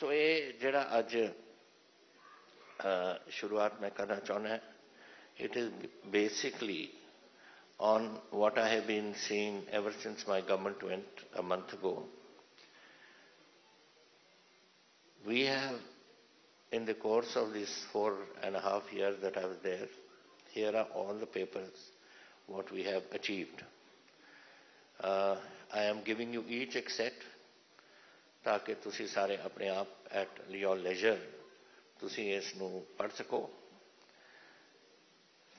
सो ये जरा अज शुरुआत मैं करना चाहना है. It is basically on what I have been seeing ever since my government went a month ago. We have, in the course of these 4.5 years that I was there, here are all the papers, what we have achieved. I am giving you each except, ताकि तुसी सारे अपने आप at your leisure तुसी इस नू पढ़ सको.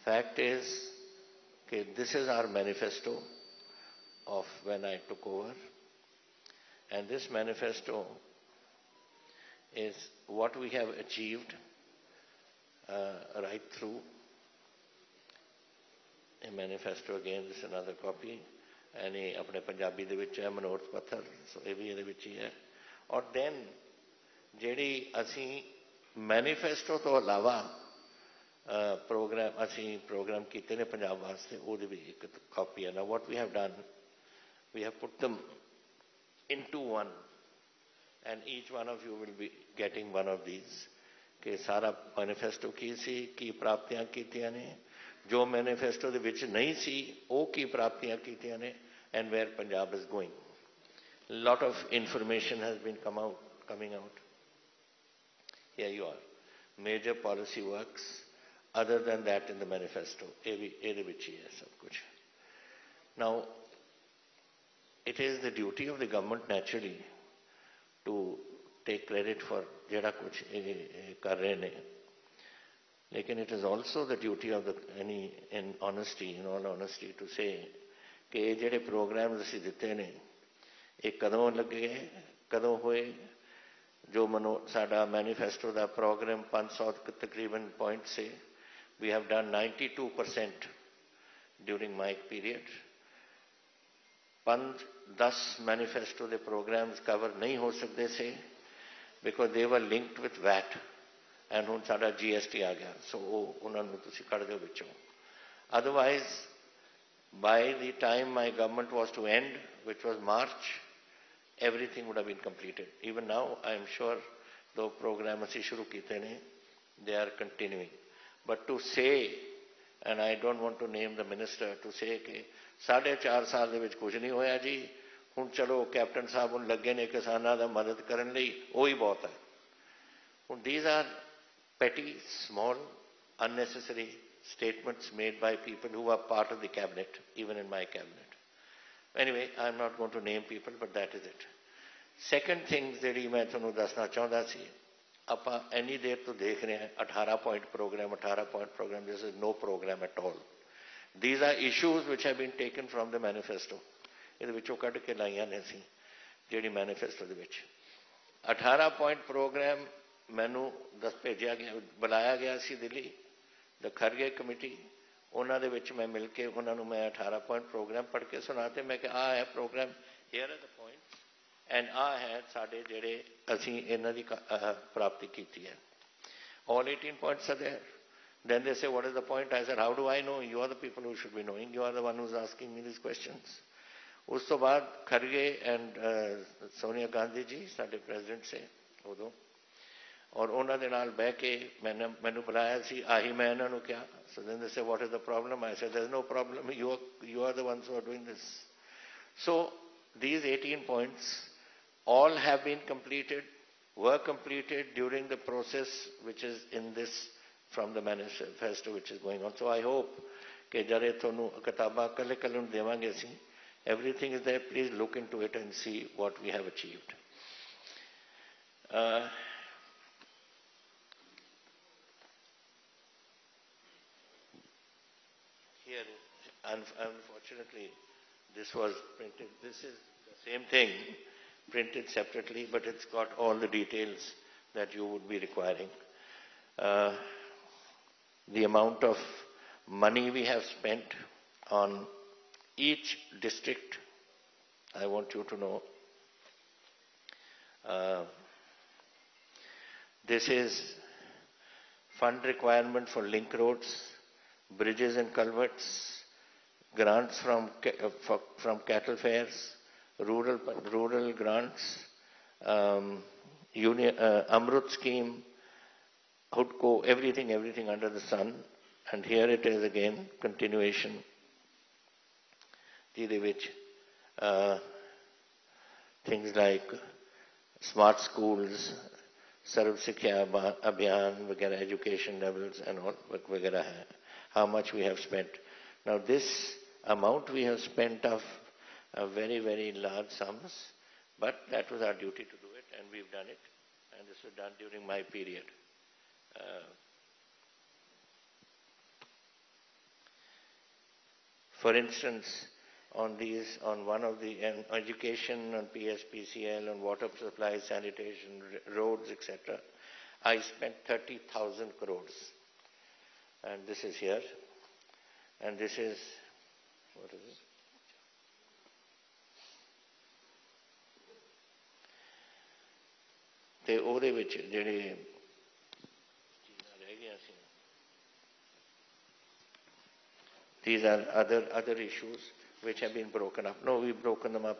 Fact is, okay, this is our manifesto of when I took over, and this manifesto is what we have achieved right through. A manifesto again, this is another copy, and ये अपने पंजाबी दे विच है मनोज पत्थर, so ये भी ये दे विच ही है. और then JD असी manifesto तो अलावा program assi program kite ne Punjab waste ohde vi ek copy hai. Now what we have done, we have put them into one, and each one of you will be getting one of these ke sara manifesto ki si ki praptiyan kitiyan ne jo manifesto de vich nahi si oh ki praptiyan kitiyan ne and where Punjab is going. Lot of information has been coming out. Here you are, major policy works. Other than that, in the manifesto, ede vich hi hai sab kuch. Now, it is the duty of the government naturally to take credit for jehda kuch kar rahe ne. Lekin it is also the duty of the in all honesty, to say ke eh jehde programs assi ditte ne, eh kadon lage, kadon hoye. जो मनो साडा manifesto दा programme 500 तकरीबन point से we have done 92% during my period. 5-10 manifesto the programs cover nahi ho sakde se because they were linked with VAT, and hun sada GST aa gaya, so unhon nu tusi kad deo vichon. Otherwise, by the time my government was to end, which was March, everything would have been completed. Even now, I am sure, though program assi shuru kite ne, they are continuing. But to say, and I don't want to name the minister, to say ke 4.5 saal de vich kuch nahi hoya ji, hun chalo captain sahab hun lagge ne kisanan da madad karan layi, oh hi bahut hai. Hun these are petty, small, unnecessary statements made by people who are part of the cabinet, even in my cabinet. Anyway, I am not going to name people, but that is it. Second thing jehdi main tonu dasna chaਹੁੰਦਾ ਸੀ, ਆਪਾਂ ਇੰਨੀ ਦੇਰ ਤੋਂ ਦੇਖ ਰਹੇ ਹਾਂ 18 point program, this is no program at all. These are issues which have been taken from the manifesto. ਇਹਦੇ ਵਿੱਚੋਂ ਕੱਢ ਕੇ ਲਾਈਆਂ ਨੇ ਸੀ ਜਿਹੜੀ ਮੈਨੀਫੈਸਟੋ ਦੇ ਵਿੱਚ 18 point program. ਮੈਨੂੰ ਭੇਜਿਆ ਗਿਆ, ਬੁਲਾਇਆ ਗਿਆ ਸੀ ਦਿੱਲੀ, ਦ ਖਰਗੇ ਕਮੇਟੀ, ਉਹਨਾਂ ਦੇ ਵਿੱਚ ਮੈਂ ਮਿਲ ਕੇ ਉਹਨਾਂ ਨੂੰ ਮੈਂ 18 ਪੁਆਇੰਟ ਪ੍ਰੋਗਰਾਮ ਪੜ੍ਹ ਕੇ ਸੁਣਾਤੇ. ਮੈਂ ਕਿ ਆ ਹੈ programme, here are the points, and ਆ ਹੈ ਸਾਡੇ ਜਿਹੜੇ ਅਸੀਂ ਇਹਨਾਂ ਦੀ ਪ੍ਰਾਪਤੀ ਕੀਤੀ ਹੈ. All 18 points are there. Then they say what is the point, I said how do I know, you are the people who should be knowing, you are the one who is asking me these questions. ਉਸ ਤੋਂ ਬਾਅਦ Kharge and Sonia Gandhi ji ਸਾਡੇ president ਸੇ ਉਦੋਂ, और उन्होंने नाल बह के मैंने मैनू बुलाया सी, आही मैं इन्हों क्या सो then they say what is the problem, I said there is no problem, you are the ones who are doing this. So these 18 points all have been completed, were completed during the process which is in this from the manifesto which is going on. So I hope के जरे थोनू किताबा कले कले देवांगे असीं, everything is there, please look into it and see what we have achieved. Unfortunately, this was printed. This is the same thing, printed separately, but it's got all the details that you would be requiring. The amount of money we have spent on each district, I want you to know. This is fund requirement for link roads, bridges and culverts, grants from cattle fairs, rural grants, Amrut scheme, Hudko, everything under the sun. And here it is again, continuation. Jide vich things like smart schools, Sarv Sekhya Abhiyan, vagera education levels and all, vagera hai. How much we have spent. Now this amount we have spent of very, very large sums, but that was our duty to do it, and we've done it. And this was done during my period. For instance, on one of the education, on PSPCL, on water supply, sanitation, roads, etc., I spent 30,000 crores. And this is here. And this is, what is it? ਤੇ ਉਹਦੇ ਵਿੱਚ ਜਿਹੜੇ these are other issues which have been broken up. No, we've broken them up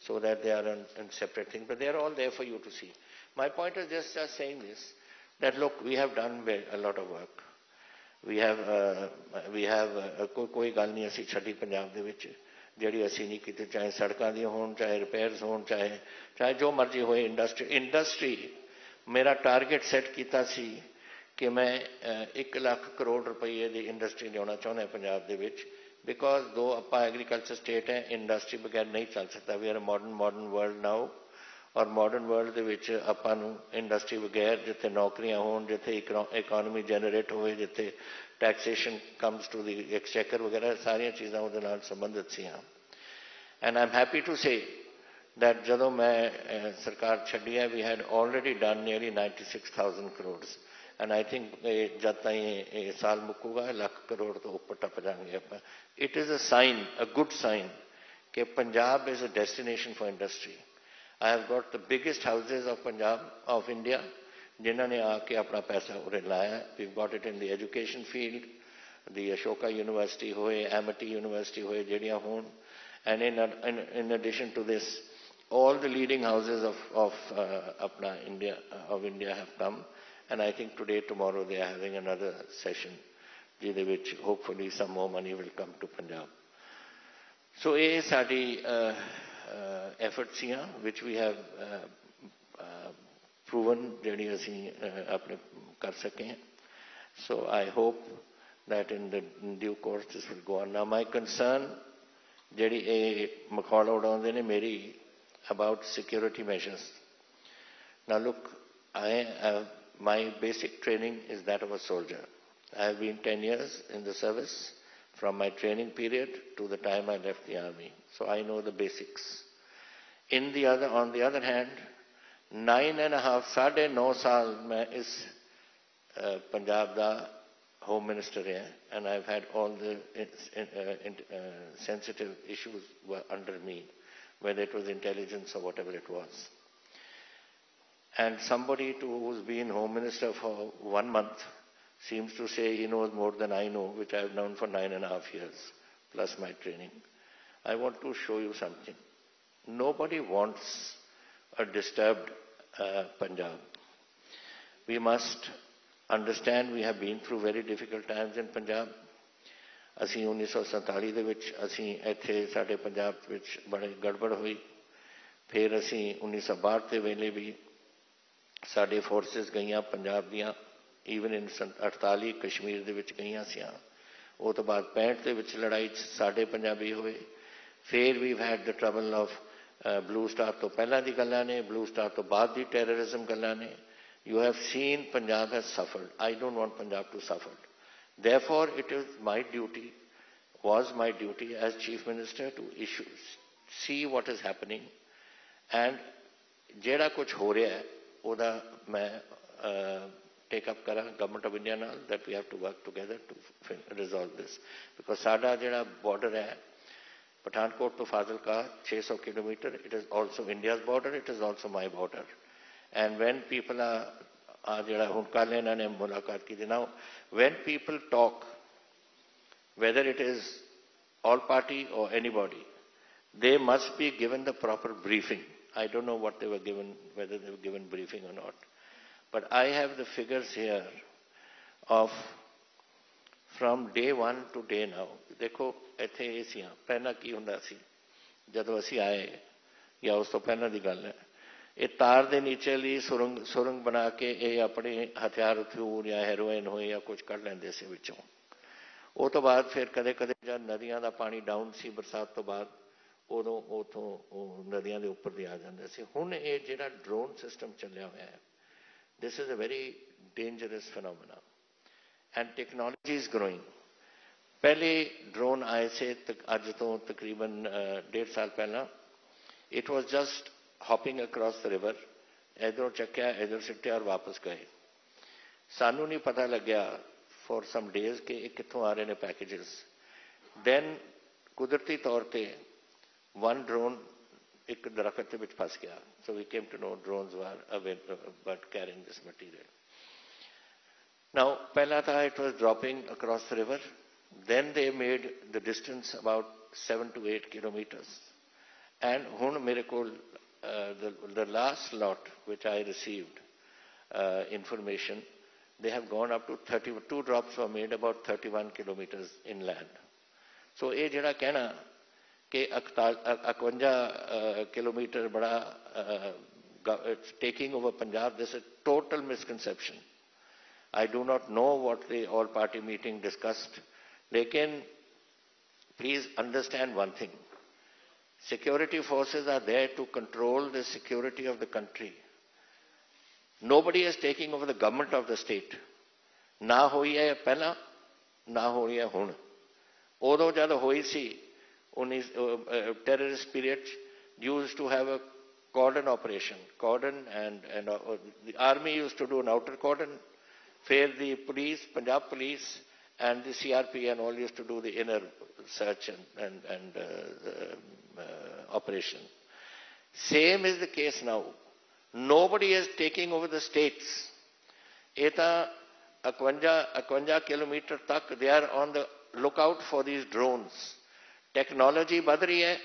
so that they are in separate things, but they are all there for you to see. My point is just saying this, that look, we have done a lot of work. We have koi gal nahi assi chhadi Punjab de vich ਜਿਹੜੀ ਅਸੀਂ ਨਹੀਂ ਕੀਤੀ, ਚਾਹੇ ਸੜਕਾਂ ਦੀਆਂ ਹੋਣ, ਚਾਹੇ repairs ਹੋਣ, ਚਾਹੇ ਜੋ ਮਰਜ਼ੀ ਹੋਏ. ਇੰਡਸਟਰੀ ਮੇਰਾ ਟਾਰਗੇਟ ਸੈੱਟ ਕੀਤਾ ਸੀ ਕਿ ਮੈਂ 1 ਲੱਖ ਕਰੋੜ ਰੁਪਏ ਦੀ ਇੰਡਸਟਰੀ ਲਿਆਉਣਾ ਚਾਹੁੰਦਾ ਪੰਜਾਬ ਦੇ ਵਿੱਚ, ਬਿਕੋਜ਼ ਦੋ ਆਪਾਂ ਐਗਰੀਕਲਚਰ ਸਟੇਟ ਹੈ, ਇੰਡਸਟਰੀ ਬਗੈਰ ਨਹੀਂ ਚੱਲ ਸਕਦਾ. We are modern world now, our modern world ਦੇ ਵਿੱਚ ਆਪਾਂ ਨੂੰ ਇੰਡਸਟਰੀ ਬਗੈਰ, ਜਿੱਥੇ ਨੌਕਰੀਆਂ ਹੋਣ, ਜਿੱਥੇ ਇਕਨੋਮੀ ਜਨਰੇਟ ਹੋਵੇ, ਜਿੱਥੇ taxation comes to the exchequer वगैरह सारी चीज़ें उनके नाल संबंधित सी हैं. And I'm happy to say that जब मैं सरकार छड़ी है, we had already done nearly 96,000 crores. And I think जब तक ये साल मुकूगा, लाख करोड़ तो ऊपर टप जाएंगे अपन. It is a sign, a good sign, कि Punjab is a destination for industry. I have got the biggest houses of Punjab, of India, जिन्होंने आके अपना पैसा उरे लाया. We've got it in the education field, the Ashoka University होए, Amity University होए, जेडिया होन. And in addition to this, all the leading houses of India have come. And I think today, tomorrow, they are having another session, जिधे which hopefully some more money will come to Punjab. So ये साड़ी efforts यहाँ, which we have proven जेडी असी अपने कर सके. So I hope that in the due course this will go on. Now my concern जेडी ए मखौल उड़ाउंदे ने मेरी about security measures. Now look, my basic training is that of a soldier. I have been 10 years in the service from my training period to the time I left the army. So I know the basics. On the other hand, 9.5 9.5 साल मैं इस पंजाब दा home minister है, and I've had all the sensitive issues were under me, whether it was intelligence or whatever it was. And somebody who's been home minister for 1 month seems to say he knows more than I know, which I've known for 9.5 years plus my training. I want to show you something. Nobody wants a disturbed Punjab. We must understand we have been through very difficult times in Punjab. ਅਸੀਂ 1947 ਦੇ ਵਿੱਚ ਅਸੀਂ ਇੱਥੇ ਸਾਡੇ ਪੰਜਾਬ ਵਿੱਚ ਬੜੇ ਗੜਬੜ ਹੋਈ. ਫਿਰ ਅਸੀਂ 1962 ਦੇ ਵੇਲੇ ਵੀ ਸਾਡੇ ਫੋਰਸਿਸ ਗਈਆਂ ਪੰਜਾਬ ਦੀਆਂ, ਈਵਨ ਇਨ 48 ਕਸ਼ਮੀਰ ਦੇ ਵਿੱਚ ਗਈਆਂ ਸੀ. ਉਹ ਤੋਂ ਬਾਅਦ 65 ਦੇ ਵਿੱਚ ਲੜਾਈ 'ਚ ਸਾਡੇ ਪੰਜਾਬੀ ਹੋਏ. ਫਿਰ ਵੀ had the trouble of Blue Star to pehla di gallan ne, Blue Star to baad di terrorism gallan ne. You have seen Punjab has suffered. I don't want Punjab to suffer. Therefore, it is was my duty as Chief Minister to see what is happening, and jehda kuch ho reha hai, oda main take up kara Government of India naal, that we have to work together to resolve this. Because sada jehda border hai, Pathankot to Fazilka, 600 kilometers, it is also India's border, it is also my border. And when people talk, whether it is all party or anybody, they must be given the proper briefing. I don't know what they were given, whether they were given briefing or not. But I have the figures here of from day one to day now. देखो ऐसे ऐसियाँ पहना की होना सी जब वैसी आए या उसको पहना निकालना ये तार दे नीचे ली सुरंग बना के ये अपने हथियार उठ्यूं या हेरोइन हो या कुछ कर लें देशे विचों वो तो बाद फिर कदे-कदे जब नदियाँ दा पानी डाउन सी बरसात तो बाद वो तो नदियाँ दे ऊपर दिया जाने से हुन ये जिहड़ा ड्रोन सिस्टम चलिया हुआ है this is a very dangerous phenomenon and technology is growing पहले ड्रोन आए से आज तो तकरीबन 1.5 साल पहला it was just hopping across the river इधर चक्या इधर सिट्टे और वापस गए सानू नहीं पता लग गया for some days के कितनों आ रहे ने packages then कुदरती तौर पे one drone एक दरख्त से बिच फंस गया so we came to know drones were available but carrying this material now पहला था it was dropping across the river then they made the distance about 7 to 8 kilometers and hun mere kol the last lot which I received information they have gone up to 32 drops were made about 31 kilometers inland so eh jehda kehna ke 51 kilometer bada taking over Punjab this is a total misconception I do not know what the all party meeting discussed Lekin, please understand one thing. Security forces are there to control the security of the country. Nobody is taking over the government of the state. Na hoi hai pehla, na hoi hai hun. Odo jad hoi si, terrorist period used to have a cordon operation. Cordon and the army used to do an outer cordon. Fair the police, Punjab police, and the CRPF and all used to do the inner search and operation. Same is the case now. Nobody is taking over the states. Eta 51 kilometer tak they are on the lookout for these drones. Technology badh rahi hai.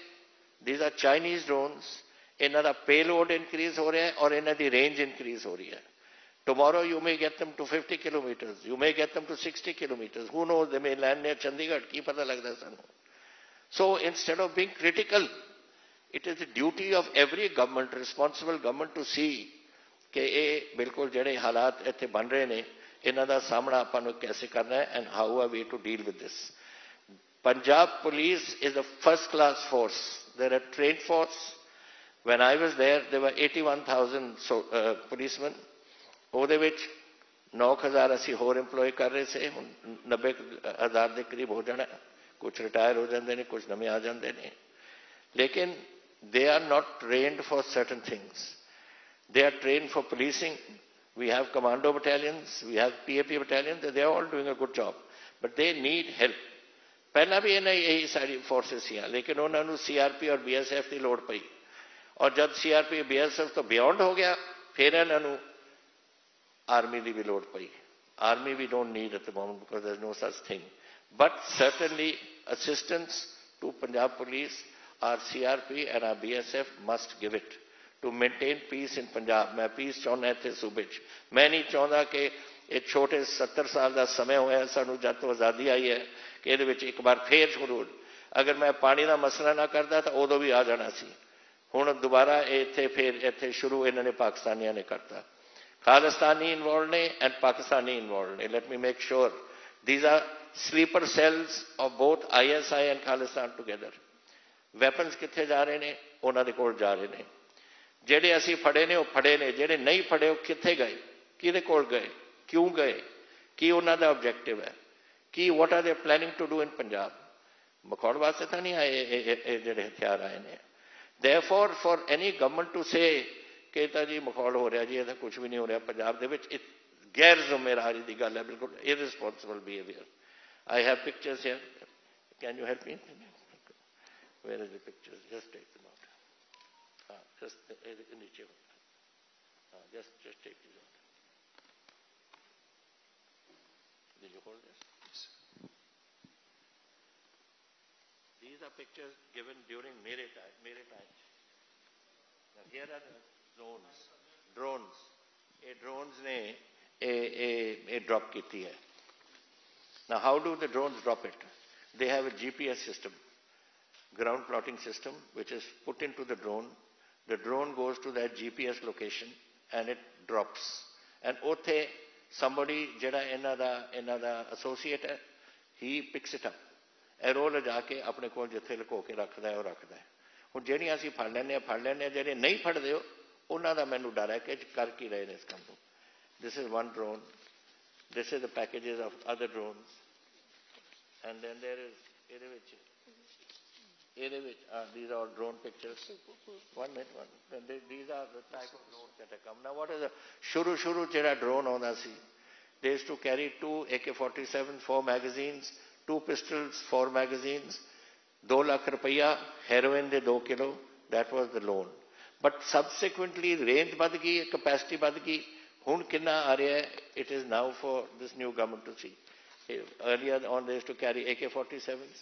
These are Chinese drones. Inna da payload increase ho raha hai aur inna di range increase ho rahi hai. Tomorrow you may get them to 50 kilometers. You may get them to 60 kilometers. Who knows? They may land near Chandigarh. Ki pata lagda sanu. So instead of being critical, it is the duty of every government, responsible government, to see ke eh bilkul jehde halat itthe ban rahe ne, inna da samna apan nu kaise karna hai and how are we to deal with this. Punjab Police is a first-class force. They're a trained force. When I was there, there were 81,000 policemen. ਉਹਦੇ ਵਿੱਚ 9000 ਅਸੀਂ ਹੋਰ employee ਕਰ ਰਹੇ ਸੀ ਹੁਣ 90000 ਦੇ ਕਰੀਬ ਹੋ ਜਾਣਾ ਕੁਝ ਰਿਟਾਇਰ ਹੋ ਜਾਂਦੇ ਨੇ ਕੁਝ ਨਵੇਂ ਆ ਜਾਂਦੇ ਨੇ ਲੇਕਿਨ they are not trained for certain things they are trained for policing we have commando battalions we have PAP battalion they are all doing a good job but they need help ਪਹਿਲਾਂ ਵੀ ਇਹਨਾਂ ਇਹੀ ਸਾਰੀ forces ਸੀ ਲੇਕਿਨ ਉਹਨਾਂ ਨੂੰ CRP ਔਰ BSF ਦੀ ਲੋੜ ਪਈ ਔਰ ਜਦ ਸੀਆਰਪੀ ਬੀਐਸਐਫ ਤੋਂ ਬਿਯੋਂਡ ਹੋ ਗਿਆ ਫਿਰ ਇਹਨਾਂ ਨੂੰ Army ਦੀ ਵੀ ਲੋੜ ਪਈ Army we don't need at the moment because there's no such thing but certainly assistance to Punjab Police our CRP and our BSF must give it to maintain peace in Punjab मैं peace ਚਾਹੁੰਦਾ ਇੱਥੇ ਸੂਬੇ 'ਚ ਮੈਂ ਨਹੀਂ ਚਾਹੁੰਦਾ ਕਿ ਇਹ ਛੋਟੇ 70 ਸਾਲ ਦਾ ਸਮਾਂ ਹੋਇਆ ਸਾਨੂੰ ਜਦ ਤੋਂ ਆਜ਼ਾਦੀ ਆਈ ਹੈ ਕਿ ਇਹਦੇ ਵਿੱਚ ਇੱਕ ਵਾਰ ਫੇਰ ਸ਼ੁਰੂ ਅਗਰ ਮੈਂ ਪਾਣੀ ਦਾ ਮਸਲਾ ਨਾ ਕਰਦਾ ਤਾਂ ਉਦੋਂ ਵੀ ਆ ਜਾਣਾ ਸੀ ਹੁਣ ਦੁਬਾਰਾ ਇੱਥੇ ਫੇਰ ਇੱਥੇ ਸ਼ੁਰੂ ਇਹਨਾਂ ਨੇ ਪਾਕਿਸਤਾਨੀਆਂ ਨੇ ਕਰਤਾ Khalistani involved and Pakistani involved. Let me make sure. These are sleeper cells of both ISI and Khalistan together. Weapons kithe ja rahe ne? Ohna de kol ja rahe ne. Jehde assi phade ne, oh phade ne. Jehde nahi phade, oh kithe gaye? Kide kol gaye? Kyun gaye? Ki ohna da objective hai? Ki what are they planning to do in Punjab? Makhod waste ta nahi aaye jehde hathiar aaye ne. Therefore, for any government to say कहता जी मखौल हो रहा जी ऐसा कुछ भी नहीं हो रहा पंजाब दे विच गैर जिम्मेदारी दी गल है बिल्कुल irresponsible behaviour I have pictures here can you help me where is the pictures just take them out हां जस्ट नीचे हां just take this out will you hold this these are pictures given during mere time here are the drones. ये drones ने a drop की थी है. Now how do the drones drop it? They have a GPS system, ground plotting system, which is put into the drone. The drone goes to that GPS location and it drops. And othe somebody, jada another associate, he picks it up. एरोल जाके अपने को जिथे लको के रखता है और रखता है. हूँ जेडिया असी फड़ लेने जेडे नहीं फड़ते उन्हों का मैं डर है कि कर की रहे हैं इस काम को. This is one drone, this is the packages of other drone and then there is these are drone pictures. 1 minute. These are the type of drones that come. Now what is the शुरू जेड़ा drone आंदा सी, they used to carry 2 AK-47 4 magazines, 2 pistols 4 magazines, 2 lakh rupiah, heroin de 2 kilo. That was the loan. But subsequently range bad gayi, capacity bad gayi. Hun kinna aa riha hai, it is now for this new government to see. Earlier on they used to carry AK-47s.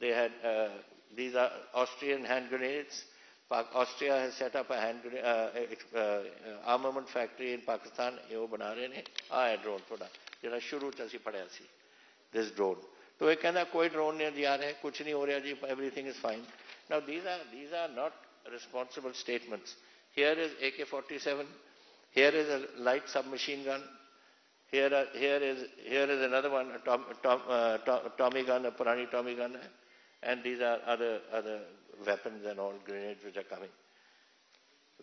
They had these are Austrian hand grenades. Austria has set up a armament factory in Pakistan. Evo bana rahe ne aa drone thoda jehda shuru ch assi padhya si, this drone. तो ये कहना कोई drone नहीं जा रहा है, कुछ नहीं हो रहा जी, everything is fine. Now these are not responsible statements. Here is AK-47, here is a light sub machine gun, here is another one, Tommy gun, पुरानी टॉमी गन है, and these are other weapons and all grenades which are coming.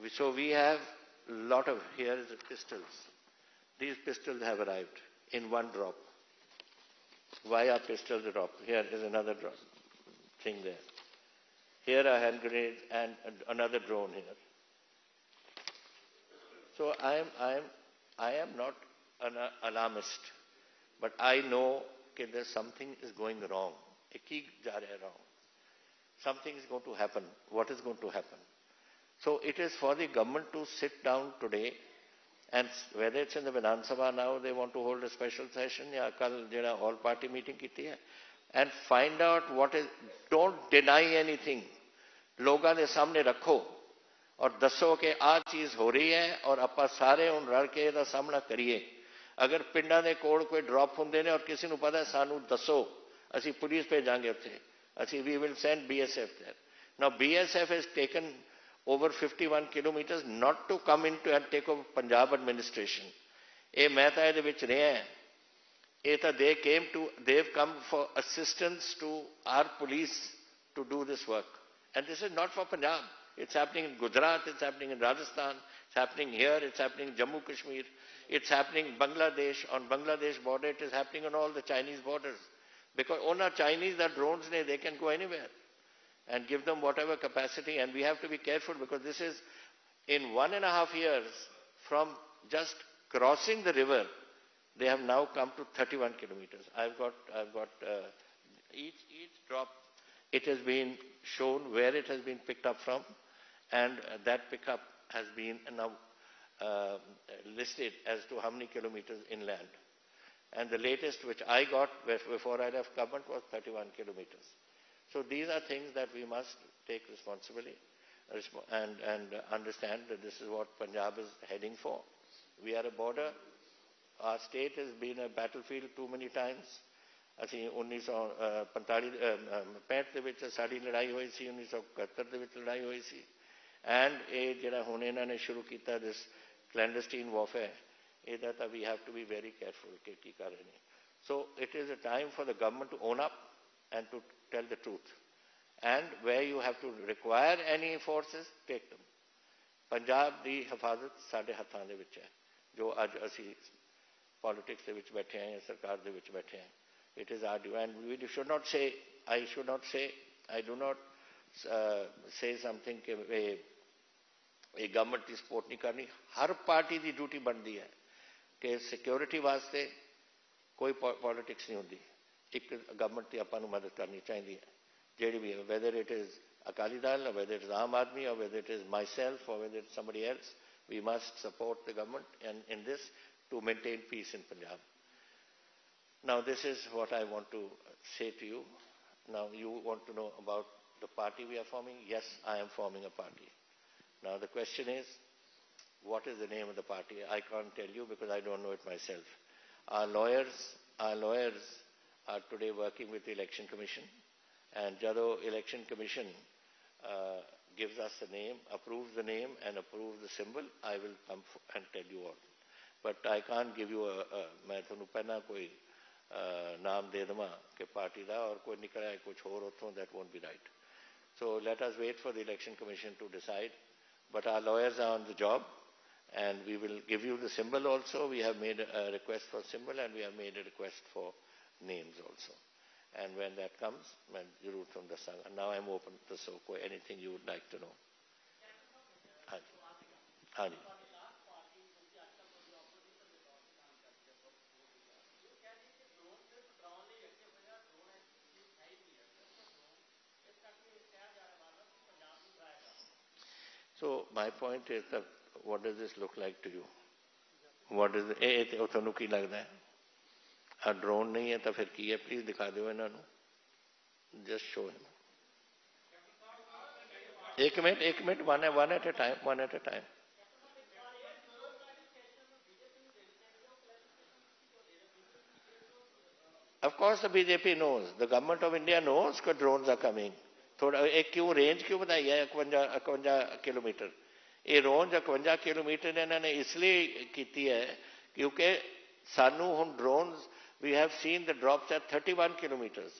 So we have lot of, here is pistols. These pistols have arrived in one drop. Why are pistols dropped? Here is another drone thing there. Here are hand grenades and another drone here. So I am not an alarmist, but I know that there something is going wrong. Ek ja raha wrong. Something is going to happen. What is going to happen? So it is for the government to sit down today. And whether it's in the Vidhan Sabha now, they want to hold a special session, ya kal jehda all party meeting kiti hai, and find out what is. Don't deny anything. Logan de samne rakho aur dasso ke aa cheez ho rahi hai aur appa sare un rad ke da samna kariye. Agar pinda de kol koi drop hunde ne aur kisi nu pata sanu dasso, assi police bhejange utthe, assi we will send BSF there. Now BSF has taken over 51 kilometers not to come into and take over Punjab administration. A mehta ede vich reha hai, eta they've come for assistance to our police to do this work. And this is not for Punjab. It's happening in Gujarat, it's happening in Rajasthan, it's happening here, it's happening in Jammu Kashmir, it's happening in Bangladesh, on Bangladesh border, it is happening on all the Chinese borders. Because on our Chinese that drones ne, they can go anywhere. And give them whatever capacity, and we have to be careful because this is in 1.5 years from just crossing the river, they have now come to 31 kilometers. I've got each drop. It has been shown where it has been picked up from, and that pickup has been now listed as to how many kilometers inland. And the latest which I got before I left government was 31 kilometers. So these are things that we must take responsibility and understand that this is what Punjab is heading for. We are a border. Our state has been a battlefield too many times. Assi 1945 de vich saadi ladai hoyi si, 1971 de vich ladai hoyi si, and eh jehda hun inna ne shuru kita this clandestine warfare, eh that we have to be very careful ke ki kar rahe ne. So it is a time for the government to own up and to tell the truth, and where you have to require any forces, take them. Punjab di hifazat sade hathan de vich hai, jo ajj assi politics de vich baithe hain, sarkar de vich baithe hain. It is our due, and we should not say, I do not say something ke a government di support nahi karni. Har party di duty bandi hai ke security vaste koi politics nahi hundi. एक government की आपां नूं मदद करनी चाहिए जिहड़ी भी, whether it is Akali Dal or whether it is आम आदमी or whether it is myself or whether it is somebody else, we must support the government and in this to maintain peace in Punjab. Now this is what I want to say to you. Now you want to know about the party we are forming. Yes, I am forming a party. Now the question is, what is the name of the party? I can't tell you because I don't know it myself. Our lawyers are today working with the Election Commission, and Jado Election Commission gives us the name, approves the name and approves the symbol. I will come and tell you all. But I can't give you मैं थोनू पहना कोई नाम दे दूँगा कि party दा और कोई निकला है कुछ और उठो, that won't be right. So let us wait for the Election Commission to decide. But our lawyers are on the job, and we will give you the symbol also. We have made a request for symbol, and we have made a request for names also. And when that comes, man, you root from the sun. And now I'm open to Soko. Anything you would like to know? Hani. So my point is that what does this look like to you? What is it? उतनु की लगता है? A drone नहीं है तो फिर की है? Please दिखा दो है ना नू? Just show him. एक minute, one at a time. Of course, the BJP knows. The government of India knows that drones are coming. थोड़ा एक क्यों रेंज क्यों बताई है 51 किलोमीटर? ये रेंज 51 किलोमीटर इन्होंने इसलिए की है क्योंकि सानू हम drones we have seen the drops at 31 kilometres.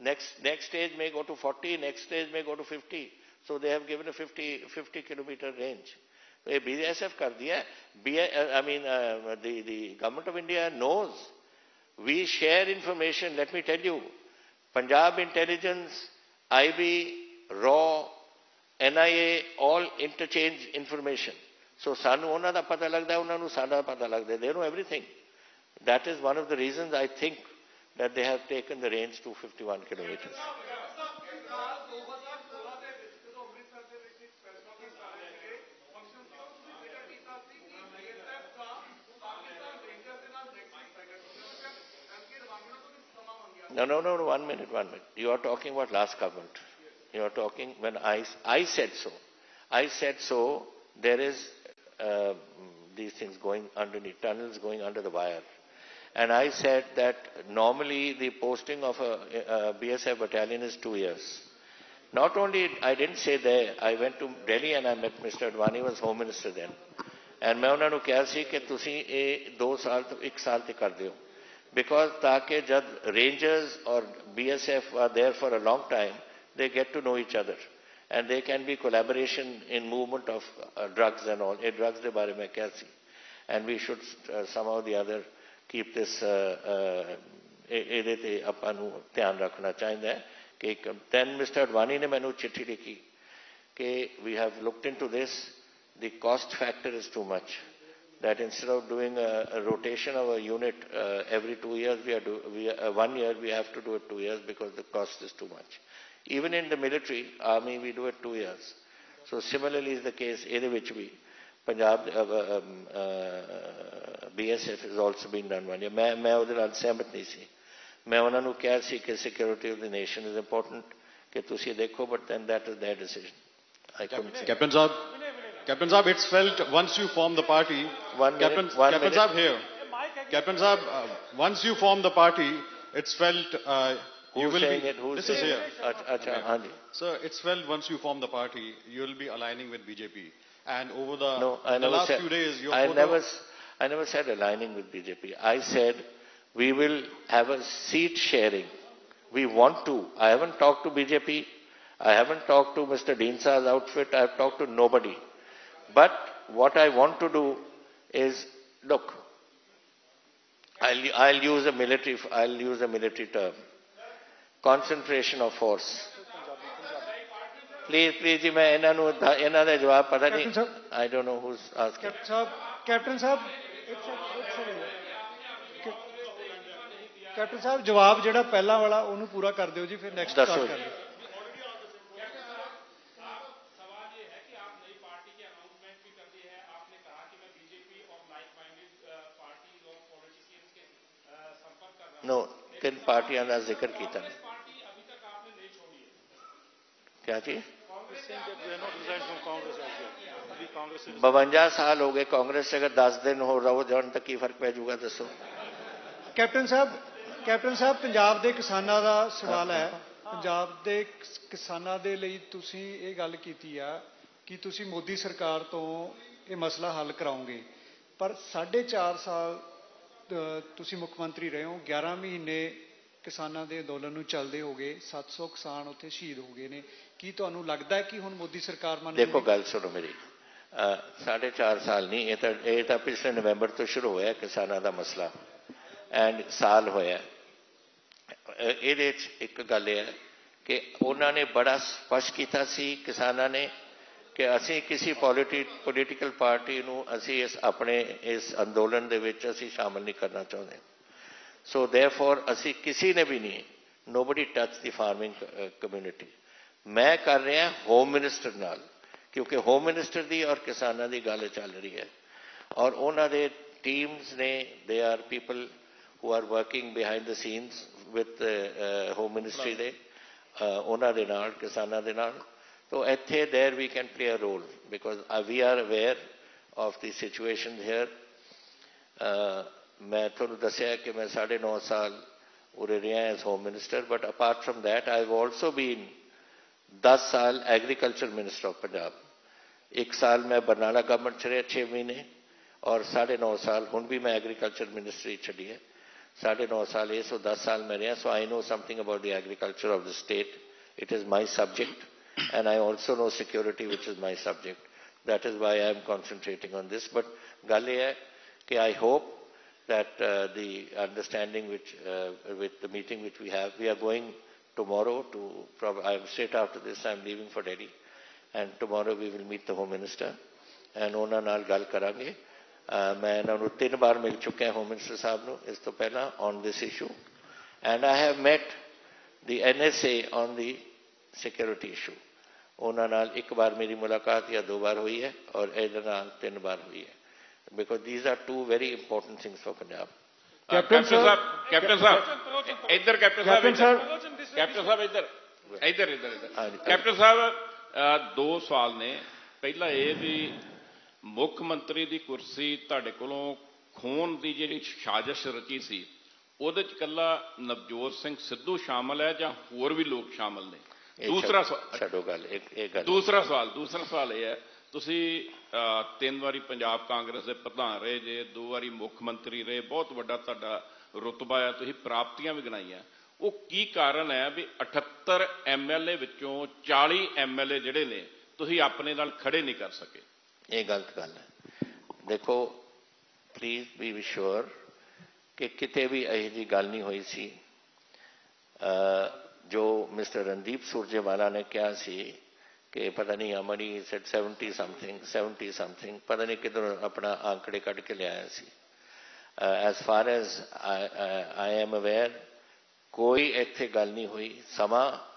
Next stage में गो टू 40, नेक्स्ट स्टेज में go to 50. So they have given 50 kilometre range. ये बीएसएफ कर दिया. I mean the government of India knows. We share information. Let me tell you, Punjab intelligence, IB, RAW, NIA, all interchange information. So, सानू उन्हां दा पता लगदा है, उन्हां नू साडा पता लगदा है. They know everything. That is one of the reasons I think that they have taken the range to 51 kilometers. No, one minute. You are talking about last government. You are talking when I said so. I said so, there is these things going underneath, tunnels going under the wire. And I said that normally the posting of a BSF battalion is 2 years. Not only, I didn't say there, I went to Delhi and I met Mr. Advani, was Home Minister then. And मैं उन्हें कहा सी कि तुसी ये 2 साल तो 1 साल तक कर दियो. Because ताकि जब rangers or BSF are there for a long time, they get to know each other, and there can be collaboration in movement of drugs and all. Drugs के बारे में क्या सी? And we should somehow the other keep this इधर अपनू ध्यान रखना चाहिए कि then Mr. Advani ने मैंने चिट्ठी लिखी कि we have looked into this. The cost factor is too much. That instead of doing a rotation of a unit every 2 years, we have to do it 2 years because the cost is too much. Even in the military, army, we do it 2 years. So similarly is the case, in which we, Punjab, BSF has also been done 1 year. मैं उधर आज सहमत नहीं सी. मैं उन्हें क्या सी कि security of the nation is important कि तुसी देखो, but then that is their decision. Captain Saab. Captain Saab, it's felt once you form the party, once you form the party, it's felt you will be, this is here. Okay. So it's felt once you form the party, you will be aligning with BJP. And over the, last few days, your I never said aligning with BJP. I said we will have a seat sharing. We want to. I haven't talked to BJP. I haven't talked to Mr. Dinsa's outfit. I've talked to nobody. But what I want to do is, look, I'll use a military term, concentration of force. Please ji, main inna da jawab pata nahi. I don't know who's asking. Captain Saab, Captain Saab, jawab jehda pehla wala ohnu pura kar deo ji, fir next start kar deo. No, किन पार्टियां का जिक्र किया? क्या जी? 52 साल हो गए कांग्रेस से, अगर 10 दिन हो रहो जान तक की फर्क पै जूगा दसो। कैप्टन साहब पंजाब के किसानों का सवाल है, पंजाब के किसानों के लिए तुसीं ये गल कीती आ कि तुसीं मोदी सरकार तो ये मसला हल कराओगे, पर 4.5 साल तुसीं मुख्यमंत्री रहे हो, 11 महीने किसानों के अंदोलन चलते हो गए, 700 किसान उत्थे शहीद हो गए ने, की तुहानू लगता है कि हुण मोदी सरकार मन? देखो गल सुनो मेरी, 4.5 साल नहीं, ये तो पिछले नवंबर तो शुरू होया किसानों का मसला एंड साल होया। एक गल है कि उन्होंने बड़ा स्पष्ट किया किसानों ने कि असी किसी पोलिटिकल पार्टी नूं असी इस अंदोलन दे विच असी शामिल नहीं करना चाहते। सो देयरफॉर असी किसी ने भी नहीं, nobody touch the farming community. मैं कर रहा होम मिनिस्टर नाल, क्योंकि होम मिनिस्टर दी और किसानों की गल चल रही है और उन्होंने टीम्स ने, they are people who are working behind the scenes with home ministry they, उन्होंने नाल किसानों के नाल। So at there we can play a role because we are aware of the situation here. मैं थोड़ा दस्या कि मैं 9.5 साल उरे रहा as Home Minister, but apart from that, I have also been 10 साल Agriculture Minister of Punjab. 1 साल मैं बरनाला government चले 6 महीने और 9.5 साल हुन भी मैं Agriculture Ministry चली है 9.5 साल है, so 10 साल मैं रहा, so I know something about the agriculture of the state. It is my subject. And I also know security, which is my subject. That is why I am concentrating on this. But I hope that the understanding with the meeting which we have, we are going tomorrow to, straight after this, I am leaving for Delhi. And tomorrow we will meet the Home Minister. And ਉਹਨਾਂ ਨਾਲ ਗੱਲ ਕਰਾਂਗੇ। ਮੈਂ ਇਹਨਾਂ ਨੂੰ 3 बार ਮਿਲ ਚੁੱਕਿਆ home minister ਸਾਹਿਬ ਨੂੰ ਇਸ ਤੋਂ ਪਹਿਲਾਂ on this issue. And I have met the NSA on the security issue. उन्होंने 1 बार मेरी मुलाकात या 2 बार हुई है और इधर 3 बार हुई है, because these are 2 very important things for Punjab. Captain साहब 2 सवाल ने। पहला यह भी मुख मंत्री की कुर्सी तुहाडे कोलों खोण की जिहड़ी साजिश रची सी, उहदे च इकल्ला नवजोत सिंह सिद्धू शामिल है या होर भी लोग शामिल ने? दूसरा सवाल यह है, तुसी 3 वारी पंजाब कांग्रेस के प्रधान रहे जे, 2 वारी मुख मंत्री रहे, बहुत वड्डा तुहाडा रुतबा है, तुसी प्राप्तियां भी गिनाईयां, वो की कारण है भी 78 MLA विचों 40 MLA जिहड़े ने तुसी अपने नाल खड़े नहीं कर सके? ये गलत गल है। देखो प्लीज बी विश्योर कि किते भी इहो जी गल नहीं होई सी। जो मिस्टर रणदीप सुरजेवाला ने क्या सी कि पता नहीं हमारी 70 something पता नहीं किधर अपना आंकड़े कट के ले आया सी। As far as I am aware कोई इत्थे गल नहीं हुई। समा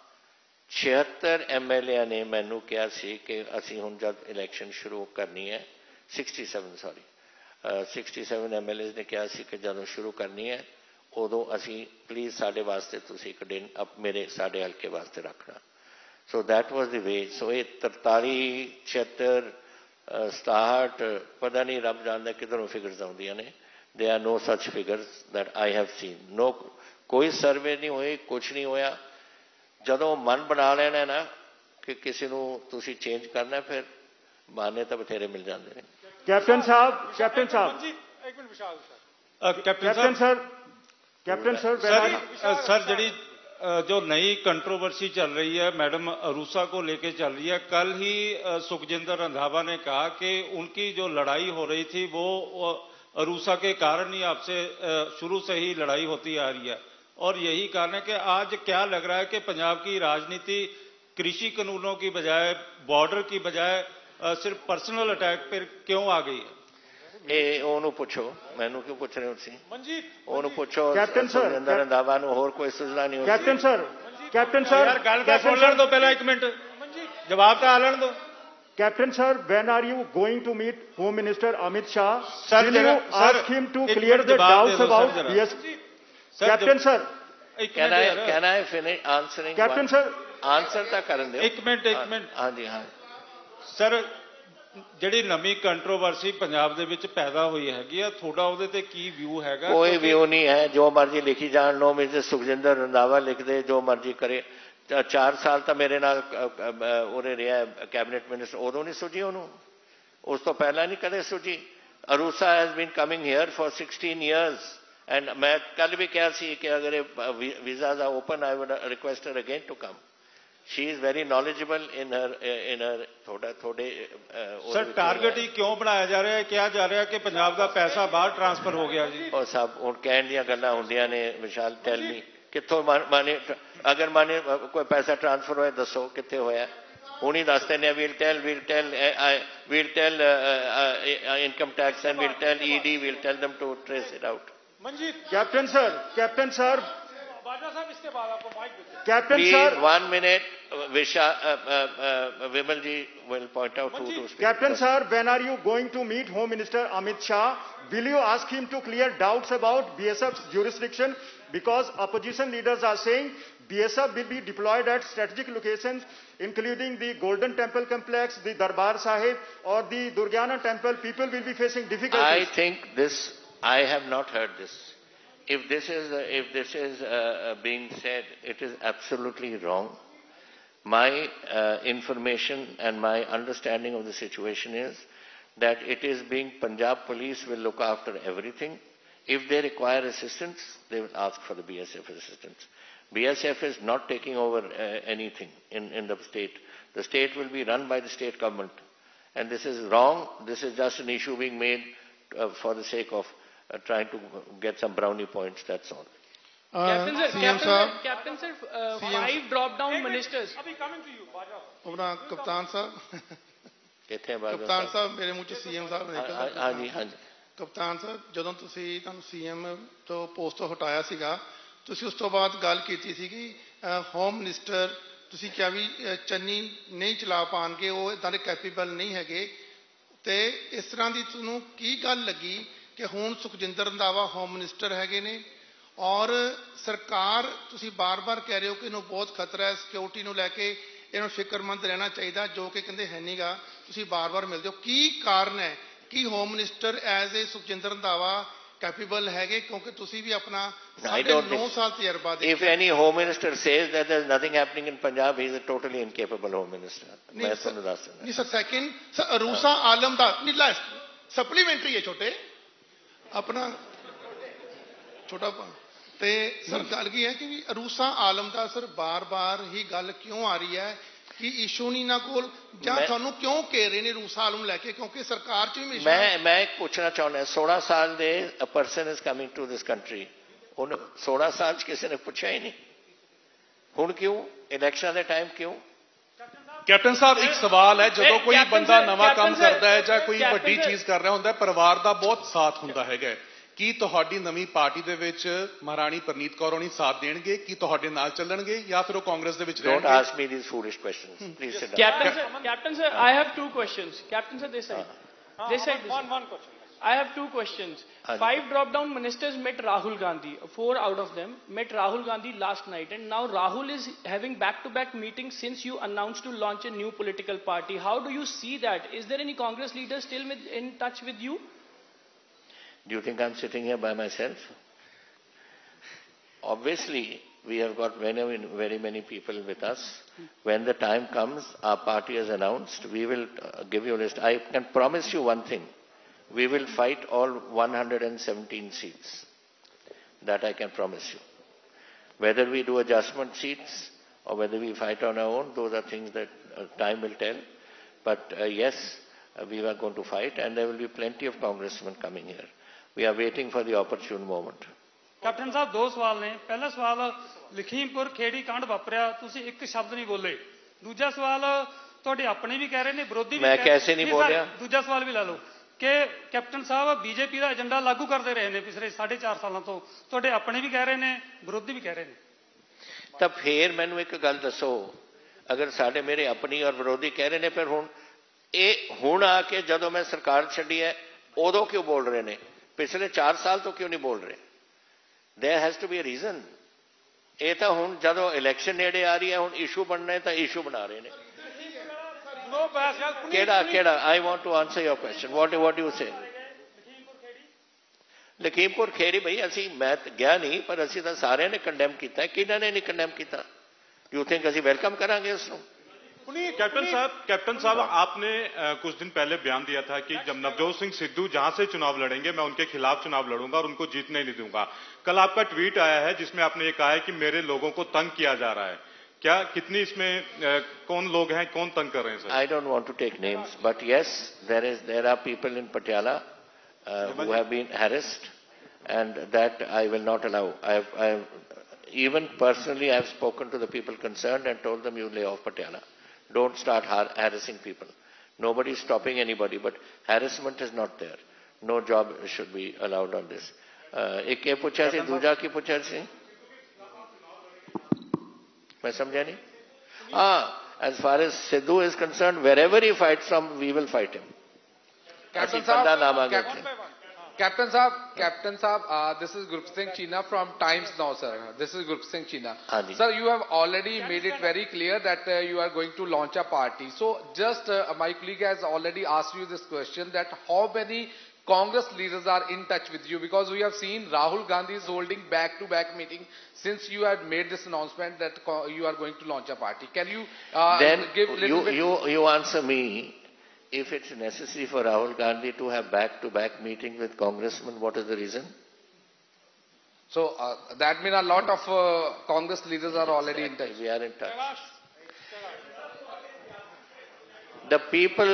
76 MLA ने मैनू क्या सी कि असी हुण जब इलेक्शन शुरू करनी है 67 MLA ने क्या सी कि जदों शुरू करनी है उदों असी प्लीज़ साढ़े वास्ते तुसी एक दिन अब मेरे साढ़े हल्के वास्ते रखना। So that was the way. So ये 43, 76, 67 पता नहीं रब जानता किधरों फिगर्स आउंदियां ने। They are no such figures that I have seen. No कोई सर्वे नहीं होए, कुछ नहीं होया। जदों मन बना लेना ना कि किसी नूं तुसी चेंज करना, फिर बहाने तो बथेरे मिल जाते हैं। कैप्टन साहब जड़ी जो नई कंट्रोवर्सी चल रही है मैडम अरूसा को लेके चल रही है, कल ही सुखजिंदर रंधावा ने कहा कि उनकी जो लड़ाई हो रही थी वो अरूसा के कारण ही आपसे शुरू से ही लड़ाई होती आ रही है, और यही कारण है कि आज क्या लग रहा है कि पंजाब की राजनीति कृषि कानूनों की बजाय, बॉर्डर की बजाय सिर्फ पर्सनल अटैक पर क्यों आ गई है? पूछो, मैनू क्यों पूछ रहे हो? पूछो रंधावा होर कोई सुझाव नहीं? कैप्टन सर जवाब तो आलन दो। Captain sir, when are you going to meet Home Minister Amit Shah? Will you ask him to clear the doubts about BSF? Captain sir, can I finish answering? Captain sir, answer तो कर दो। एक minute हाँ जी हाँ sir, जिहड़ी नवी controversy Punjab दे विच पैदा हुई हैगी आ, थोड़ा उहदे ते की व्यू हैगा? कोई व्यू नहीं है, जो मर्जी लिखी जान, नो मिस्टर सुखजिंदर रंधावा लिख दे, जो मर्जी करे। 4 साल तो मेरे नाल उरे रहा है कैबिनेट मिनिस्टर, उदों नहीं सूझी उहनूं, उस तो पहला नहीं कदे सूझी। Arusa has been coming here for 16 years and मैं कल भी कहा सी कि अगर visas are open I would request her again to come. She is very knowledgeable in her थोड़े सर टारगेट ही क्यों बनाया जा रहा है, क्या जा रहा है कि पंजाब का पैसा बाहर ट्रांसफर हो गया जी? और साहब हूँ कहन दियां गल्लां हुंदियां ने विशाल, टैल मी कित्थों माने अगर माने कोई पैसा ट्रांसफर होया दसो कित्थे होया, हुणी दस देने। we'll tell income tax and we'll tell ED, we'll tell them to trace it out. Manjit captain sir Please, 1 minute, Vimal ji will point out who to speak. Captain sir, when are you going to meet Home Minister Amit Shah? Will you ask him to clear doubts about BSF's jurisdiction? Because opposition leaders are saying BSF will be deployed at strategic locations, including the Golden Temple Complex, the Darbar Sahib or the Durgiana Temple. People will be facing difficulties. I have not heard this. If this is being said, it is absolutely wrong. My information and my understanding of the situation is that it is being, Punjab police will look after everything. If they require assistance, they will ask for the BSF assistance. BSF is not taking over anything in the state. The state will be run by the state government. And this is wrong. This is just an issue being made for the sake of trying to get some brownie points, that's all. Captain sir, five drop-down ministers. Coming to you, Baja. Captain sir. Captain sir, मेरे मुझे CM साहब ने कहा। हाँ जी हाँ जी। Captain sir, जब तुम CM तो पोस्ट तो हटाया सीखा, तो उस तो बाद गाल की थी कि होम मिनिस्टर तुम क्या भी चन्नी नहीं चला पान के वो इतने कैपेबल नहीं है के ते इस तरह दी तुम की गाल लगी कि हूँ सुखजिंदर रंधावा होम मिनिस्टर हैगे ने और सरकार तुसी बार बार कह रहे हो कि इन्हों बहुत खतरा है, सिक्योरिटी नूं लैके इन्हों फिक्रमंद रहना चाहिए, जो कि कहिंदे है नहीं गा, तुसी बार बार मिलते हो। की कारण है कि home minister as a Sukhjinder Randhawa capable हैगे, क्योंकि तुसी भी अपना 9 साल तजर्बा दे। If any home minister says that there is nothing happening in Punjab, he is a totally incapable home minister. मैं सुनूं दास नहीं sir. Second sir, Aroosa Alam दा नहीं लास्ट सप्लीमेंट्री है छोटे अपना छोटा ते सर गल की है कि अरूसा आलम का सर बार बार ही गल क्यों आ रही है कि इशू नहीं ना कोल जानू क्यों कह रहे ने अरूसा आलम लैके, क्योंकि सरकार च भी मैं पूछना चाहना 16 साल दे person is coming to this country, उन 16 साल किसी ने पूछा ही नहीं, हुण क्यों इलेक्शन के टाइम क्यों? कैप्टन साहब एक सवाल है, जब कोई बंदा नवा काम करता है या कोई बड़ी चीज कर रहा होता है परिवार का बहुत साथ होता है कि तुहाडी नवी पार्टी दे विच महाराणी परनीत कौर होनी साथ देणगे कि तुहाडे नाल चलणगे या फिर वो कांग्रेस दे विच रहणगे? Don't ask me these foolish questions please sit down. Captain sir I have 2 questions. Captain sir this side I have 2 questions. 5 drop-down ministers met Rahul Gandhi. 4 out of them met Rahul Gandhi last night, and now Rahul is having back-to-back meetings since you announced to launch a new political party. How do you see that? Is there any Congress leader still in touch with you? Do you think I'm sitting here by myself? Obviously, we have got very many people with us. When the time comes, our party is announced. We will give you a list. I can promise you one thing. We will fight all 117 seats. That I can promise you. Whether we do adjustment seats or whether we fight on our own, those are things that time will tell. But yes, we are going to fight and there will be plenty of congressmen coming here. We are waiting for the opportune moment. Captain sir, 2 सवाल ने। पहला सवाल लखीमपुर खेड़ी कांड वापरिया, तुसी एक शब्द नहीं बोले। दूसरा सवाल तुहाडे अपने भी कह रहे ने, विरोधी भी कह रहे ने। मैं कैसे नहीं बोलिया? दूसरा सवाल भी ला लो कि कैप्टन साहब बीजेपी का एजेंडा लागू करते रहे हैं पिछले 4.5 सालों तो, तुहाडे अपने भी कह रहे हैं विरोधी भी कह रहे हैं। तो फिर मैनू एक गल दसो, अगर साढ़े मेरे अपनी और विरोधी कह रहे हैं फिर हुण आके जदों मैं सरकार छड्डी है उदों क्यों बोल रहे हैं? पिछले 4 साल तो क्यों नहीं बोल रहे? There has to be a reason. ਇਹ ਤਾਂ ਹੁਣ ਜਦੋਂ ਇਲੈਕਸ਼ਨ ਨੇੜੇ ਆ ਰਹੀ ਹੈ ਹੁਣ ਇਸ਼ੂ ਬਣਨੇ ਤਾਂ ਇਸ਼ੂ ਬਣਾ ਰਹੇ ਨੇ ਕਿਹੜਾ ਕਿਹੜਾ I want to answer your question what you say Lakhimpur Kheri ਭਾਈ ਅਸੀਂ ਮੈਂ ਗਿਆ ਨਹੀਂ ਪਰ ਅਸੀਂ ਤਾਂ ਸਾਰਿਆਂ ਨੇ ਕੰਡੈਮ ਕੀਤਾ ਕਿਹਨਾਂ ਨੇ ਨਹੀਂ ਕੰਡੈਮ ਕੀਤਾ ਯੂ ਥਿੰਕ ਅਸੀਂ ਵੈਲਕਮ ਕਰਾਂਗੇ ਇਸ ਨੂੰ कैप्टन साहब आपने कुछ दिन पहले बयान दिया था कि जब नवजोत सिंह सिद्धू जहां से चुनाव लड़ेंगे मैं उनके खिलाफ चुनाव लड़ूंगा और उनको जीतने नहीं दूंगा। कल आपका ट्वीट आया है जिसमें आपने ये कहा है कि मेरे लोगों को तंग किया जा रहा है, क्या कितनी इसमें कौन लोग हैं, कौन तंग कर रहे हैं? Sir I don't want to take names but yes there are people in Patiala who have been harassed and that I will not allow. I have even personally I have spoken to the people concerned and told them you lay off Patiala. Don't start harassing people. Nobody is stopping anybody, but harassment is not there. No job should be allowed on this. एक ये पूछा से दूजा की पूछा से मैं समझा नहीं. As far as Sidhu is concerned, wherever he fights from, we will fight him. Captain Saab, this is Gurpreet Singh Chana from Times Now, sir. This is Gurpreet Singh Chana. Sir, you have already made it very clear that you are going to launch a party. So, just my colleague has already asked you this question that how many Congress leaders are in touch with you? Because we have seen Rahul Gandhi is holding back-to-back meeting since you have made this announcement that you are going to launch a party. Can you give little bit? You answer me. If it's necessary for Rahul Gandhi to have back-to-back meeting with congressmen, what is the reason? So that means a lot of Congress leaders are already in touch. We are in touch. The people,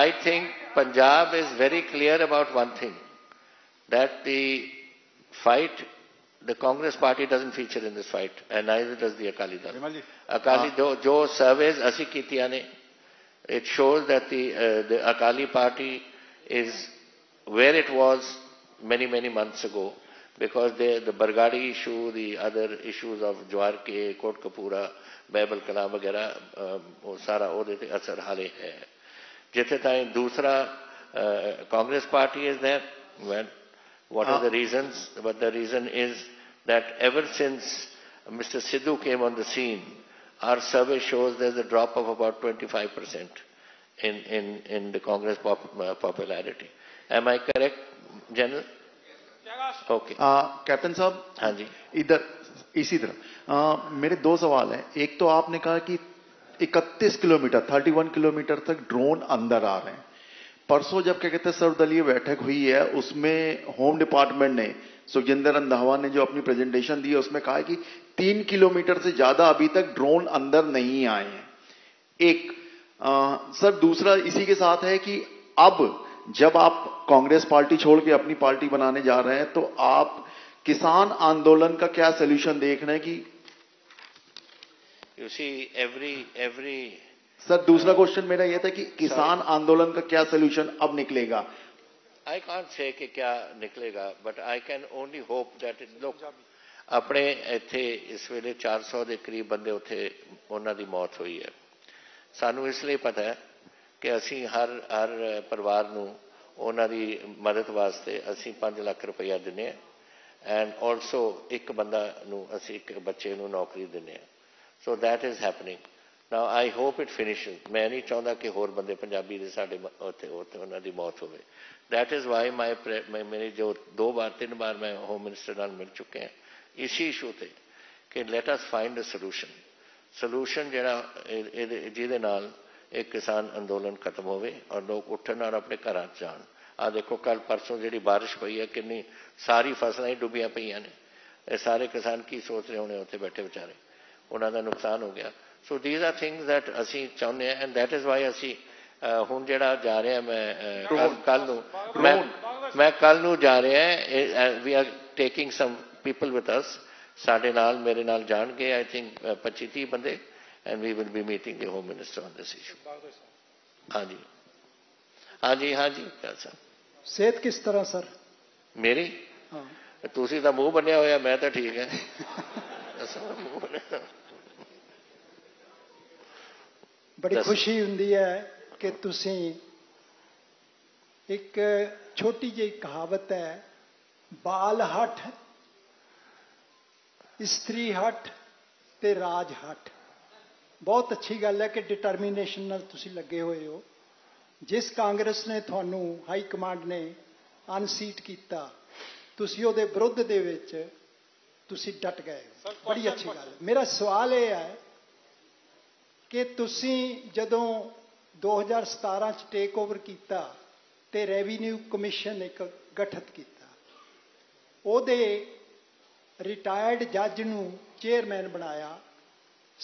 I think Punjab is very clear about one thing, that the fight, the Congress party doesn't feature in this fight, and neither does the Akali Dal. Akali Dal, jo surveys asi kitiya ne, it shows that the Akali party is where it was many months ago because the Bargadi issue, the other issues of Jawarke Kotkapura, Babulkala वगैरह सारा ओदे ते असर हाले है जिथे ताई दूसरा Congress party is there. Well, what are the reasons? But the reason is that ever since Mr. Sidhu came on the scene, our survey shows there's a drop of about 25% in the Congress popularity. Am I correct, General? Okay. Captain Saab. हाँ जी. इधर इसी तरह मेरे दो सवाल हैं. एक तो आपने कहा कि 31 किलोमीटर 31 किलोमीटर तक ड्रोन अंदर आ रहे हैं. परसों जब क्या कहते हैं सर्वदलीय बैठक हुई है उसमें होम डिपार्टमेंट ने सुखजिंदर रंधावा ने जो अपनी प्रेजेंटेशन दी है उसमें कहा है कि 3 किलोमीटर से ज्यादा अभी तक ड्रोन अंदर नहीं आए हैं. एक सर दूसरा इसी के साथ है कि अब जब आप कांग्रेस पार्टी छोड़ के अपनी पार्टी बनाने जा रहे हैं तो आप किसान आंदोलन का क्या सोल्यूशन देख रहे हैं कि यू सी एवरी सर दूसरा क्वेश्चन मेरा यह था कि किसान आंदोलन का क्या सोल्यूशन अब निकलेगा. I can't say कि क्या निकलेगा but I can only hope that it look अपने इत्थे इस वेले 400 के करीब बंदे उथे उन्हां दी मौत हुई है. सानू इसलिए पता है कि असीं हर परिवार नू उन्हां दी मदद वास्ते असीं 5 लाख रुपया दिने एंड आल्सो एक बंदा नू असीं एक बच्चे नू नौकरी दिने. So that is happening now. I hope it finishes. मैं नहीं चाहता कि होर बंदे पंजाबी दे साडे उथे उन्हां दी मौत होवे. That is why मेरे जो 2 बार 3 बार मैं होम मिनिस्टर नाल मिल चुके हैं इसी इशू थे कि let us find a solution जिहड़ा जिहदे नाल एक किसान अंदोलन खत्म होवे और लोग उठन और अपने घरां जाण. आ देखो कल परसों जिहड़ी बारिश पई है कितनी सारी फसलां ही डुबियां पईयां ने. ये सारे किसान की सोच रहे होणे उत्थे बैठे बेचारे उन्हां दा नुकसान हो गया. So these are things that असीं चाहुंदे हैं एंड दैट इज वाई असीं ਹੁਣ ਜਿਹੜਾ ਜਾ ਰਿਹਾ ਮੈਂ ਕੱਲ ਨੂੰ ਜਾ ਰਿਹਾ we are taking some people with us ਸਾਡੇ ਨਾਲ ਮੇਰੇ ਨਾਲ ਜਾਣਗੇ ਆਈ ਥਿੰਕ 25-30 ਬੰਦੇ and we will be meeting the home minister on this issue. ਹਾਂਜੀ ਸਰ ਸਿਹਤ ਕਿਸ ਤਰ੍ਹਾਂ ਸਰ ਮੇਰੀ ਤੁਸੀਂ ਤਾਂ ਮੂੰਹ ਬੰਨਿਆ ਹੋਇਆ ਮੈਂ ਤਾਂ ਠੀਕ ਹੈ. ਬੜੀ ਖੁਸ਼ੀ ਹੁੰਦੀ ਹੈ कि तुसी एक छोटी जी कहावत है बाल हठ स्त्री हट ते राज हट। बहुत अच्छी गल है कि डिटरमीनेशन नाल तुसीं लगे हुए हो। जिस कांग्रेस ने थानू हाई कमांड ने अनसीट किया तुसीं उहदे विरुद्ध दे विच तुसीं डट गए हो, बड़ी अच्छी गल है। मेरा सवाल यह है कि तुसीं जदों 2017 च टेक ओवर किया तो रेवन्यू कमीशन एक गठित किया, उहदे रिटायर्ड जज नूं चेयरमैन बनाया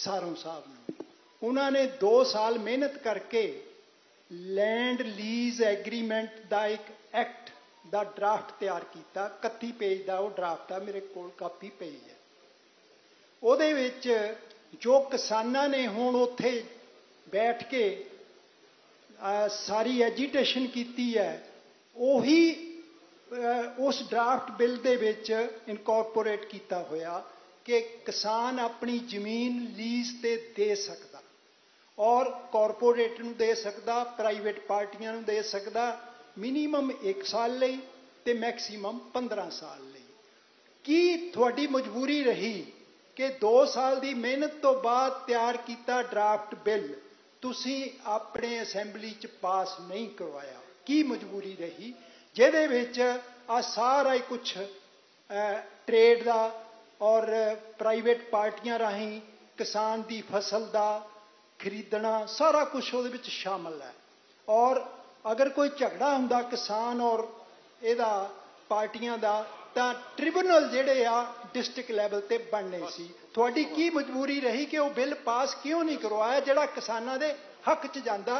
सारों साहब। उन्होंने 2 साल मेहनत करके लैंड लीज एग्रीमेंट का एक एक्ट का ड्राफ्ट तैयार किया, 31 पेज का वो ड्राफ्ट है, मेरे को कापी पई है। उहदे विच जो किसानां ने हुण उत्थे बैठ के सारी एजीटेशन की है, उही उस ड्राफ्ट बिल दे विच इनकॉरपोरेट किया होया कि किसान अपनी जमीन लीज ते दे सकता और कॉरपोरेट नूं दे सकता, प्राइवेट पार्टियां नूं दे सकता, मिनीमम 1 साल लई ते मैक्सीमम 15 साल लई। की तुहाडी मजबूरी रही कि 2 साल की मेहनत तो बाद तैयार किया ड्राफ्ट बिल तुसीं अपने असैंबली च पास नहीं करवाया? की मजबूरी रही जिहदे विच आ सारा ही कुछ ट्रेड का और प्राइवेट पार्टियां राही किसान की फसल का खरीदना सारा कुछ उहदे विच शामिल है? और अगर कोई झगड़ा हुंदा किसान और इहदा पार्टियां दा तां ट्रिब्यूनल जिहड़े आ डिस्ट्रिक्ट लैवल ते बनने सी। तुहाडी की मजबूरी रही कि वह बिल पास क्यों नहीं करवाया जिहड़ा किसानां दे हक च जांदा?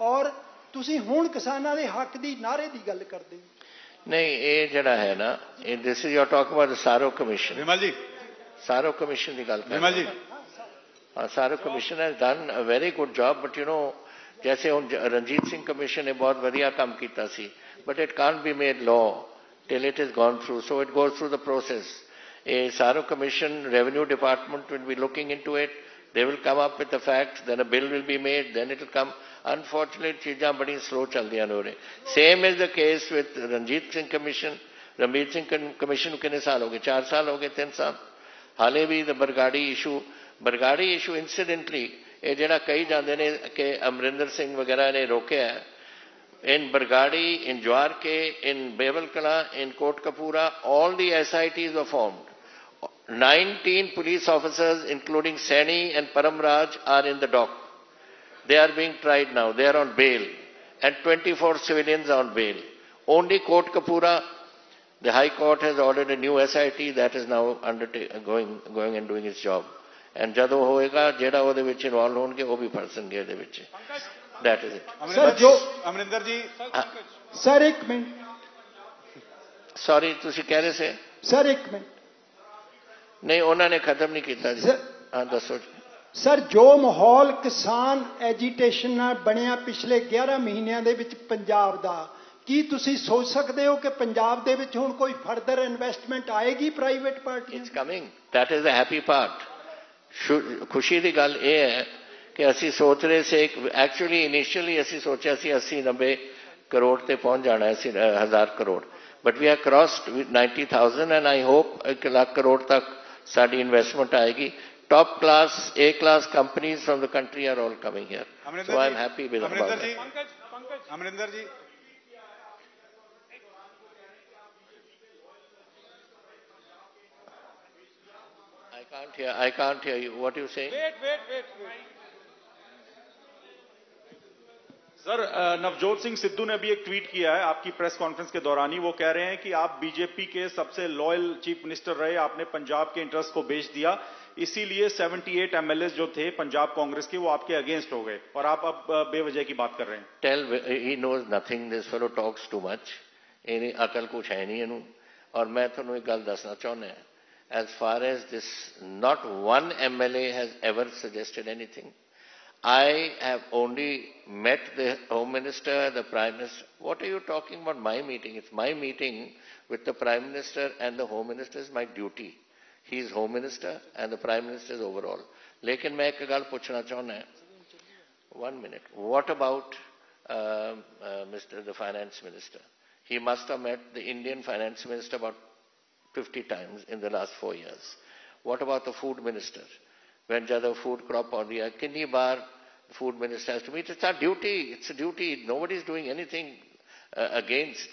और तुसीं हुण किसानां दे हक दी नारे दी गल करदे हो। नहीं, ये जड़ा है ना, this is your talk about Sarao commission. Vimal ji, Sarao commission की गल कर। Vimal ji, Sarao commission has done a very good job, but you know जैसे हुण रणजीत सिंह कमीशन ने बहुत वधिया काम कीता सी, but it can't be made law till it is gone through, so it goes through the process. A Sarao commission, revenue department will be looking into it, they will come up with the facts, then a bill will be made, then it will come. Unfortunate चीज़ा बड़ी slow चल रही हो रही। Same is the case with Ranjit Singh commission. Ranjit Singh commission कितने साल हो गए, 4 साल हो गए, 3 साल, हाले भी द बरगाड़ी इशू इंसीडेंटली ये जरा कही जाते हैं कि अमरिंदर सिंह वगैरह ने रोकया है। In Bargari, in Jawaharke, in Behbal Kalan, in Kotkapura, all the SITs were formed. 19 police officers including Saini and Paramraj are in the dock. They are being tried now. They are on bail, and 24 civilians are on bail. Only Kotkapura, the High Court has ordered a new SIT that is now going and doing its job. And jadon hoega, jeda ode vich involved honge, oh bhi person ge de vich. That is it. Sir, jo Amrinder ji, sir ek minute. Sorry, tusi keh rahe se. Sir ek minute. नहीं, उन्होंने खत्म नहीं किया जी। हाँ दसो। Sir, जो माहौल किसान एजीटेशन नाल बनिया पिछले 11 महीनों दे विच पंजाब दा, की तुसी सोच सकते हो कि पंजाब दे विच हुण कोई फर्दर इन्वेस्टमेंट आएगी private party? It's coming, that is the happy part. खुशी की गल ये है कि असी सोच रहे थे, एक्चुअली इनिशियली असी सोचा सी 80-90 करोड़ ते पहुंच जाना है, 1000 crore, but we have crossed 90,000 and I hope 1 lakh crore तक साडी इन्वेस्टमेंट आएगी। Top class, A-class companies from the country are all coming here. So I am happy with about that. Amrinder ji, I can't hear you. What are you saying? Wait. Sir, Navjot Singh Sidhu ने अभी एक tweet किया है आपकी press conference के दौरान ही। वो कह रहे हैं कि आप बीजेपी के सबसे लॉयल चीफ मिनिस्टर रहे, आपने पंजाब के इंटरेस्ट को बेच दिया, इसीलिए 78 MLA जो थे पंजाब कांग्रेस के वो आपके अगेंस्ट हो गए, और आप अब बेवजह की बात कर रहे हैं। Tell he knows nothing, this fellow talks too much, इन्हें अकल कुछ है नहीं इनू। और मैं थोनू एक गल दसना चाहना, as far as this, not one MLA has ever suggested anything. I have only met the Home Minister, the Prime Minister. What are you talking about my meeting? It's my meeting with the Prime Minister and the Home Minister is my duty. He is Home Minister and the Prime Minister is overall. Lekin main ek gal puchna chahna hai. 1 minute. What about Mr. the Finance Minister? He must have met the Indian Finance Minister about 50 times in the last 4 years. What about the food minister? When there's a food crop on the kidney bar, the food minister has to meet. It's our duty. It's a duty. Nobody's doing anything against.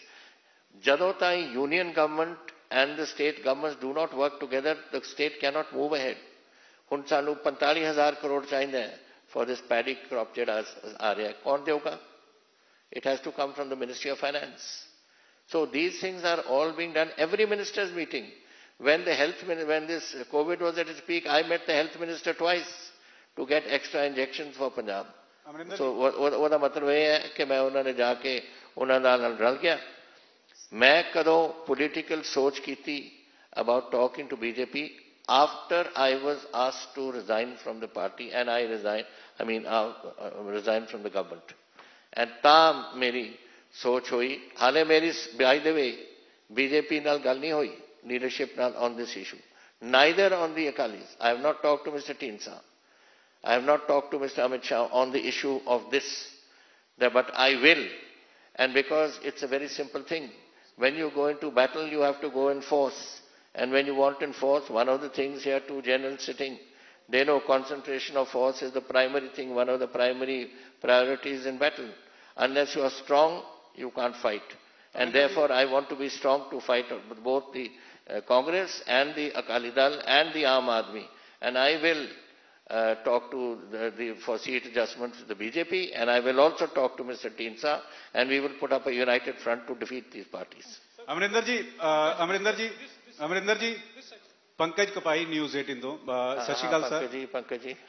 Jadon tai union government and the state governments do not work together, the state cannot move ahead. Hun sanu 45,000 crore chahiye for this paddy crop jehda aa raha hai. Kaun dega? It has to come from the Ministry of Finance. So these things are all being done. Every minister's meeting. When this COVID was at its peak, I met the health minister twice to get extra injections for Punjab. So what the matter is that I went and उन्होंने रल गया. मैं कदों political सोच की थी about talking to BJP after I was asked to resign from the party and I resign from the government and ता मेरी सोच हुई. हाले मेरी बाय द वे बीजेपी नाल गल नहीं हुई लीडरशिप नाल on this issue neither on the Akalis. I have not talk to mister टीनसा. I have not talk to mister Amit Shah on the issue of this but I will. And because it's a very simple thing, when you go into battle, you have to go in force. And when you want in force, one of the things here, two generals sitting, they know concentration of force is the primary thing, one of the primary priorities in battle. Unless you are strong, you can't fight. And therefore, I want to be strong to fight with both the Congress and the Akali Dal and the Aam Aadmi. And I will talk to for seat adjustments to the BJP, and I will also talk to Mr. Teensa, and we will put up a united front to defeat these parties. Amrinder ji, Pankaj Kapai, News 8 Indo. Sashikal sir. Pankaj ji.